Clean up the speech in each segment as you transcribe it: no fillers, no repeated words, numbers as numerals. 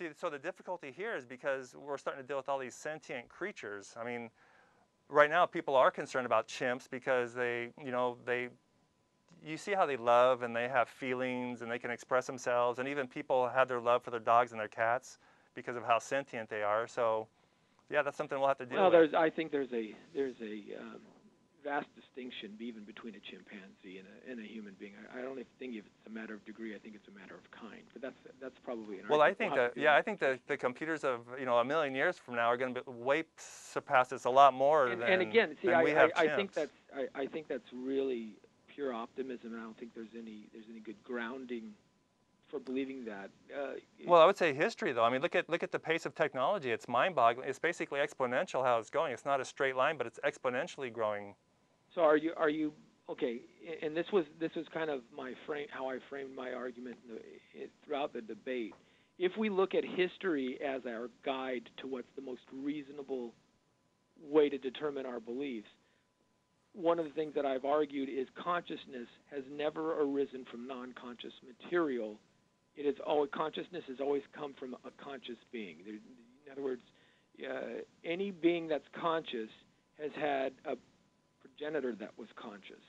See, so the difficulty here is because we're starting to deal with all these sentient creatures. I mean, right now people are concerned about chimps because they, you see how they love and they have feelings and they can express themselves, and even people have their love for their dogs and their cats because of how sentient they are. So, yeah, that's something we'll have to deal with. I think there's a vast distinction even between a chimpanzee and a human being. I don't think if it's a matter of degree. I think it's a matter of kind. But that's probably an argument. I think the computers of a million years from now are going to way surpass us a lot more than we have. I think that's really pure optimism, and I don't think there's any good grounding for believing that. Well, I would say history, though. I mean, look at the pace of technology. It's mind-boggling. It's basically exponential how it's going. It's not a straight line, but it's exponentially growing. So are you okay? And this was kind of my frame, how I framed my argument throughout the debate. If we look at history as our guide to what's the most reasonable way to determine our beliefs, one of the things that I've argued is consciousness has never arisen from non-conscious material. It is always, consciousness has always come from a conscious being. In other words, any being that's conscious has had a progenitor that was conscious.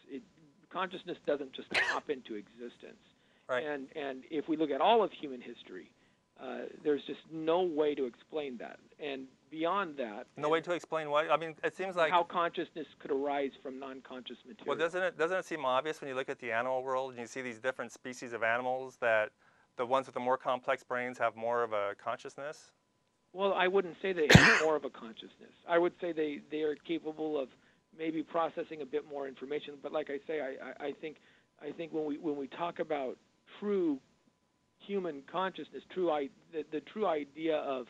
Consciousness doesn't just pop into existence. Right. And if we look at all of human history, there's just no way to explain that. And beyond that, no way to explain what I mean. It seems like how consciousness could arise from non-conscious material. Well, doesn't it seem obvious when you look at the animal world and you see these different species of animals that the ones with the more complex brains have more of a consciousness? Well, I wouldn't say they have more of a consciousness. I would say they are capable of maybe processing a bit more information. But like I say, I think when we talk about true human consciousness, the true idea of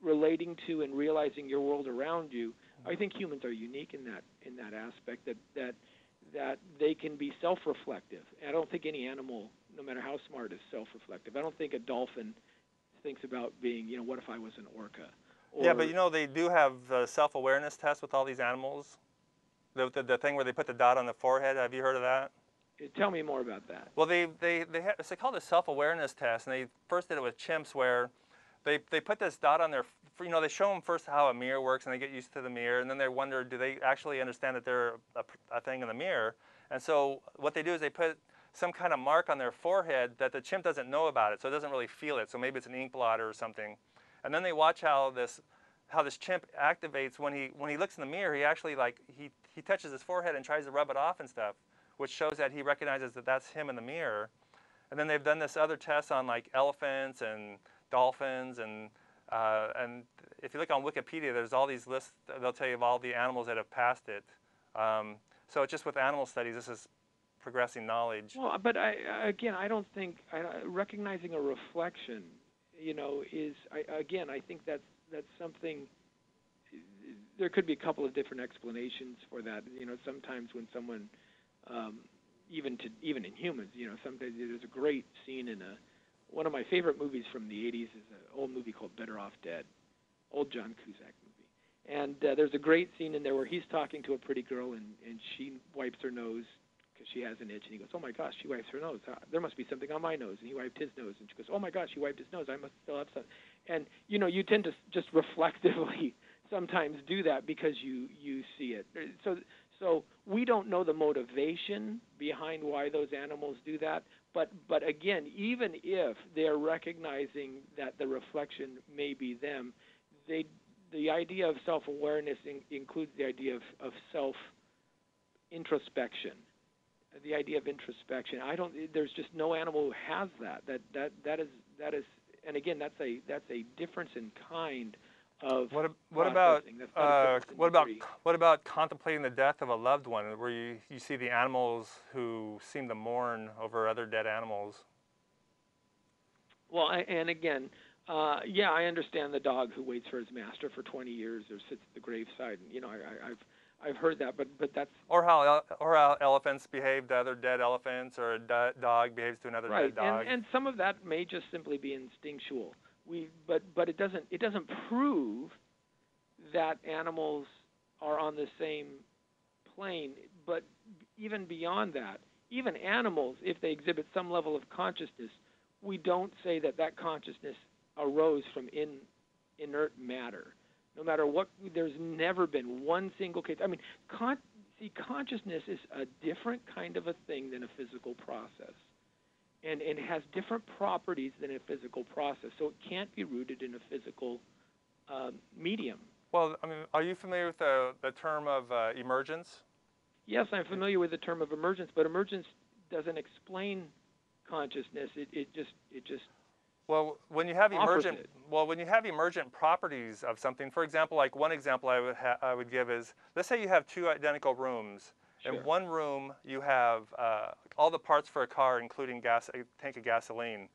relating to and realizing your world around you, I think humans are unique in that aspect that they can be self-reflective. I don't think any animal, no matter how smart, is self-reflective. I don't think a dolphin thinks about being, what if I was an orca? Or, yeah, but they do have self-awareness tests with all these animals. The thing where they put the dot on the forehead, have you heard of that? Tell me more about that. Well, they called it a self-awareness test, and they first did it with chimps where they put this dot on their, they show them first how a mirror works, and they get used to the mirror, and then they wonder, do they actually understand that they're a thing in the mirror? And so what they do is they put some kind of mark on their forehead that the chimp doesn't know about it, so it doesn't really feel it. So maybe it's an ink blotter or something. And then they watch how this chimp activates when he looks in the mirror. He actually he touches his forehead and tries to rub it off and stuff, which shows that he recognizes that that's him in the mirror. And then they've done this other test on elephants and dolphins, and if you look on Wikipedia, there's all these lists. They'll tell you of all the animals that have passed it. So it's just with animal studies, this is progressing knowledge. Well, but I don't think recognizing a reflection, is I think that's something. There could be a couple of different explanations for that. Sometimes when someone, even in humans, sometimes there's a great scene in a. One of my favorite movies from the 80s is an old movie called Better Off Dead, old John Cusack movie. And there's a great scene in there where he's talking to a pretty girl, and she wipes her nose because she has an itch. And he goes, oh, my gosh, she wipes her nose. There must be something on my nose. And he wiped his nose. And she goes, oh, my gosh, he wiped his nose. I must still have something. And, you tend to just reflectively sometimes do that because you see it. So we don't know the motivation behind why those animals do that. But again, even if they're recognizing that the reflection may be them, the idea of self-awareness includes the idea of self-introspection, the idea of introspection. There's just no animal who has that. That is, and again, that's a difference in kind. What about contemplating the death of a loved one, where you see the animals who seem to mourn over other dead animals? Well, yeah, I understand the dog who waits for his master for 20 years or sits at the graveside. I've heard that, but that's or how elephants behave to other dead elephants, or a dog behaves to another dead dog. And some of that may just simply be instinctual. But it doesn't prove that animals are on the same plane. But even beyond that, even animals, if they exhibit some level of consciousness, we don't say that that consciousness arose from inert matter. No matter what, there's never been one single case. I mean, consciousness is a different kind of a thing than a physical process. And it has different properties than a physical process. So it can't be rooted in a physical medium. Well, I mean, are you familiar with the term of emergence? Yes, I'm familiar with the term of emergence, but emergence doesn't explain consciousness. It just well, when you have emergent properties of something, for example, like one example I would give is, let's say you have two identical rooms. Sure. In one room you have all the parts for a car, including a tank of gasoline.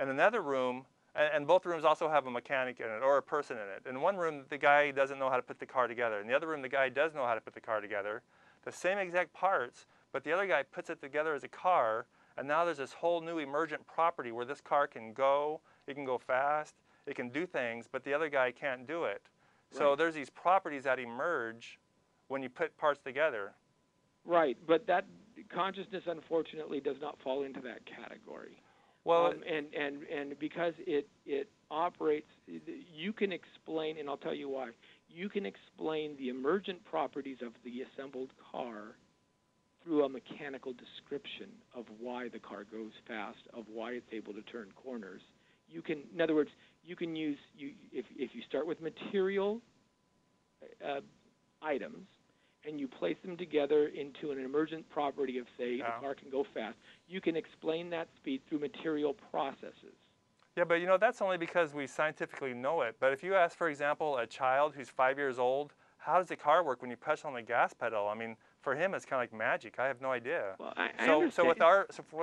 In another room, and both rooms also have a mechanic in it or a person in it. In one room the guy doesn't know how to put the car together. In the other room the guy does know how to put the car together. The same exact parts, but the other guy puts it together as a car, and now there's this whole new emergent property where this car can go, it can go fast, it can do things, but the other guy can't do it. Right. So there's these properties that emerge when you put parts together. Right, but that consciousness, unfortunately, does not fall into that category. Well, and because it operates, you can explain, and I'll tell you why, you can explain the emergent properties of the assembled car through a mechanical description of why the car goes fast, of why it's able to turn corners. You can, in other words, you can use, if you start with material items and you place them together into an emergent property of, say, the car can go fast, you can explain that speed through material processes. Yeah, but you know, that's only because we scientifically know it. But if you ask, for example, a child who's 5 years old, how does the car work when you press on the gas pedal? I mean, for him, it's kind of like magic. I have no idea. Well, so with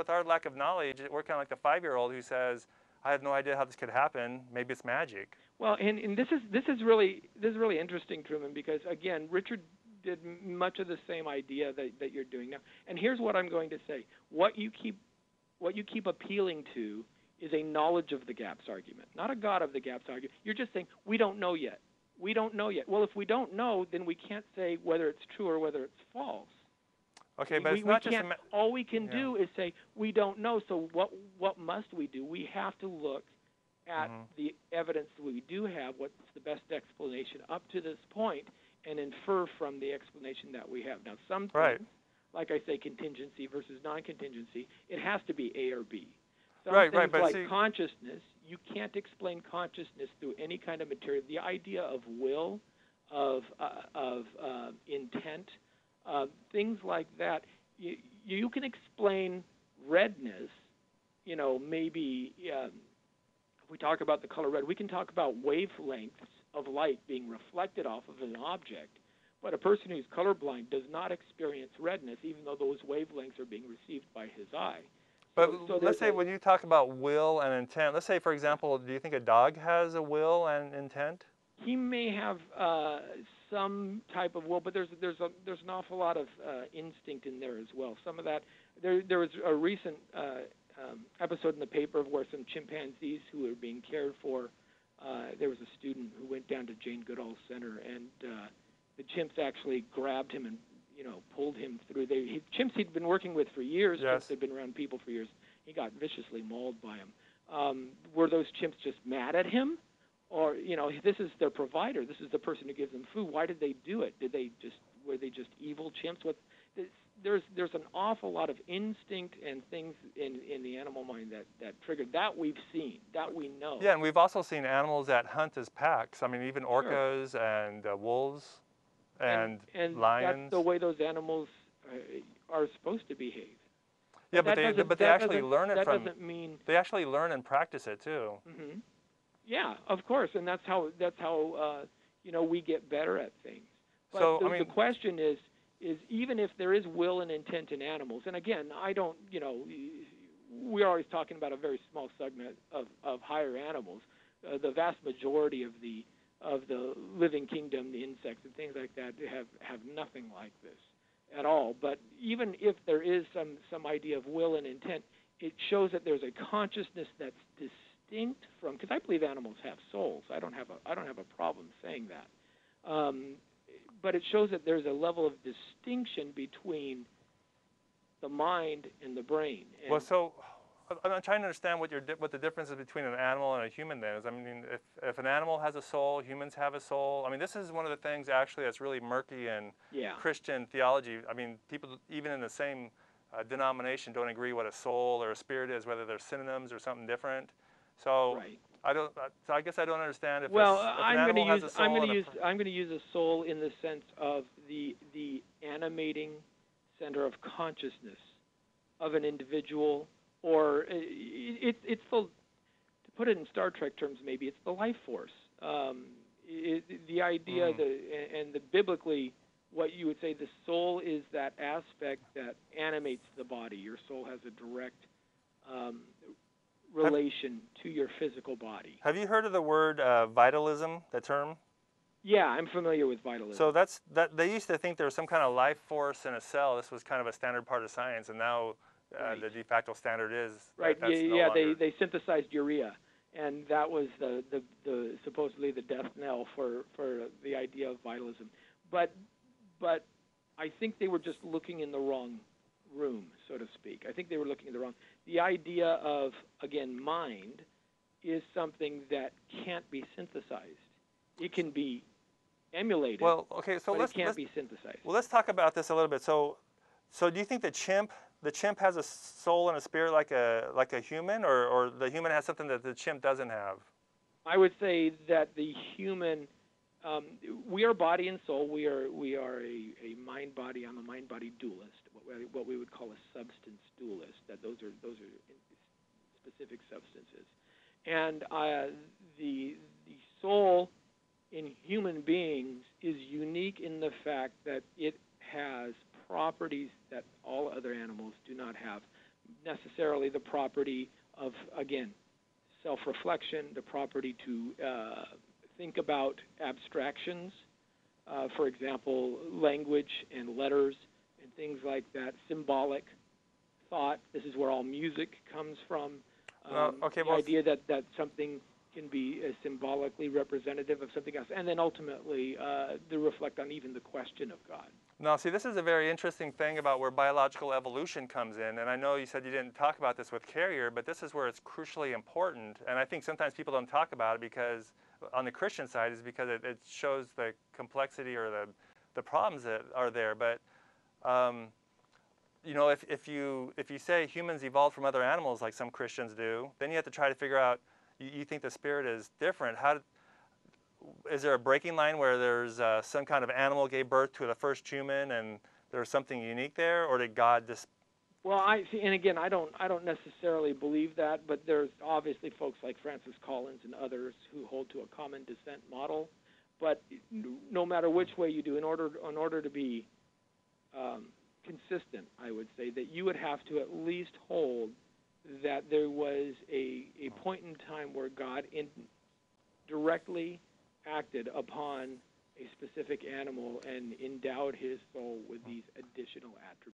our lack of knowledge, we're kind of like the 5-year-old who says, "I have no idea how this could happen. Maybe it's magic." Well, and this is really interesting, Truman, because again, Richard did much of the same idea that you're doing now. And here's what I'm going to say: what you keep appealing to is a knowledge of the gaps argument, not a God of the gaps argument. You're just saying we don't know yet. We don't know yet. Well, if we don't know, then we can't say whether it's true or whether it's false. Okay, but it's not just all we can do is say we don't know. So what must we do? We have to look at the evidence that we do have. What's the best explanation up to this point, and infer from the explanation that we have. Now, sometimes, like I say, contingency versus non-contingency, it has to be A or B. Some things but like consciousness, you can't explain consciousness through any kind of material. The idea of will, of intent, things like that, you can explain redness. You know, maybe if we talk about the color red, we can talk about wavelengths of light being reflected off of an object. But a person who's colorblind does not experience redness, even though those wavelengths are being received by his eye. But so let's say when you talk about will and intent, let's say, for example, do you think a dog has a will and intent? He may have some type of will, but there's an awful lot of instinct in there as well. Some of that, there was a recent episode in the paper of where some chimpanzees who were being cared for, there was a student who went down to Jane Goodall Center, and the chimps actually grabbed him and pulled him through. Chimps he'd been working with for years. Yes. Chimps had been around people for years. He got viciously mauled by him. Were those chimps just mad at him? Or, this is their provider. This is the person who gives them food. Why did they do it? Were they just evil chimps? There's an awful lot of instinct and things in the animal mind that triggered. That we've seen, that we know. Yeah, and we've also seen animals that hunt as packs. I mean, even orcas and wolves. And lions. That's the way those animals are supposed to behave. Yeah, but they actually learn it from. That doesn't mean they actually learn and practice it too. Mm-hmm. Yeah, of course, and that's how we get better at things. But so I mean, the question is even if there is will and intent in animals, and again, I don't, we're always talking about a very small segment of higher animals. The vast majority of the living kingdom, the insects and things like that, have nothing like this at all. But even if there is some idea of will and intent, it shows that there's a consciousness that's distinct from. Because I believe animals have souls. I don't have a problem saying that. But it shows that there's a level of distinction between the mind and the brain. And well, so I'm trying to understand what the difference is between an animal and a human then is. I mean, if an animal has a soul, humans have a soul. I mean, this is one of the things actually that's really murky in Christian theology. I mean, people even in the same denomination don't agree what a soul or a spirit is, whether they're synonyms or something different. So I guess I don't understand if I'm going to use a soul in the sense of the animating center of consciousness of an individual, or it's the, to put it in Star Trek terms, maybe it's the life force. The idea and the biblically, what you would say the soul is that aspect that animates the body. Your soul has a direct relation to your physical body. Have you heard of the word vitalism, the term? Yeah, I'm familiar with vitalism. So that's that. They used to think there was some kind of life force in a cell. This was kind of a standard part of science, and now the de facto standard is that's they synthesized urea, and that was the supposedly the death knell for the idea of vitalism. But I think they were just looking in the wrong room, so to speak. I think they were looking in the wrong. The idea of, again, mind is something that can't be synthesized. It can be emulated. Well, okay, so it can't be synthesized. Well, let's talk about this a little bit. So do you think the chimp has a soul and a spirit like a human, or the human has something that the chimp doesn't have? I would say that the human, we are body and soul. We are a mind body. I'm a mind body dualist. What we would call a substance dualist. That those are specific substances, and the soul in human beings is unique in the fact that it has properties that all other animals do not have, necessarily the property of, again, self-reflection, the property to think about abstractions, for example, language and letters and things like that, symbolic thought. This is where all music comes from. The idea that something can be symbolically representative of something else, and then ultimately they reflect on even the question of God. Now, see, this is a very interesting thing about where biological evolution comes in, and I know you said you didn't talk about this with Carrier, but this is where it's crucially important, and I think sometimes people don't talk about it because, on the Christian side, is because it shows the complexity or the problems that are there, but you know, if you say humans evolved from other animals like some Christians do, then you have to try to figure out, you think the spirit is different. Is there a breaking line where there's some kind of animal gave birth to the first human, and there's something unique there, or did God just? Well, I see, and again, I don't necessarily believe that, but there's obviously folks like Francis Collins and others who hold to a common descent model. But no matter which way you do, in order to be consistent, I would say that you would have to at least hold that there was a point in time where God directly acted upon a specific animal and endowed his soul with these additional attributes.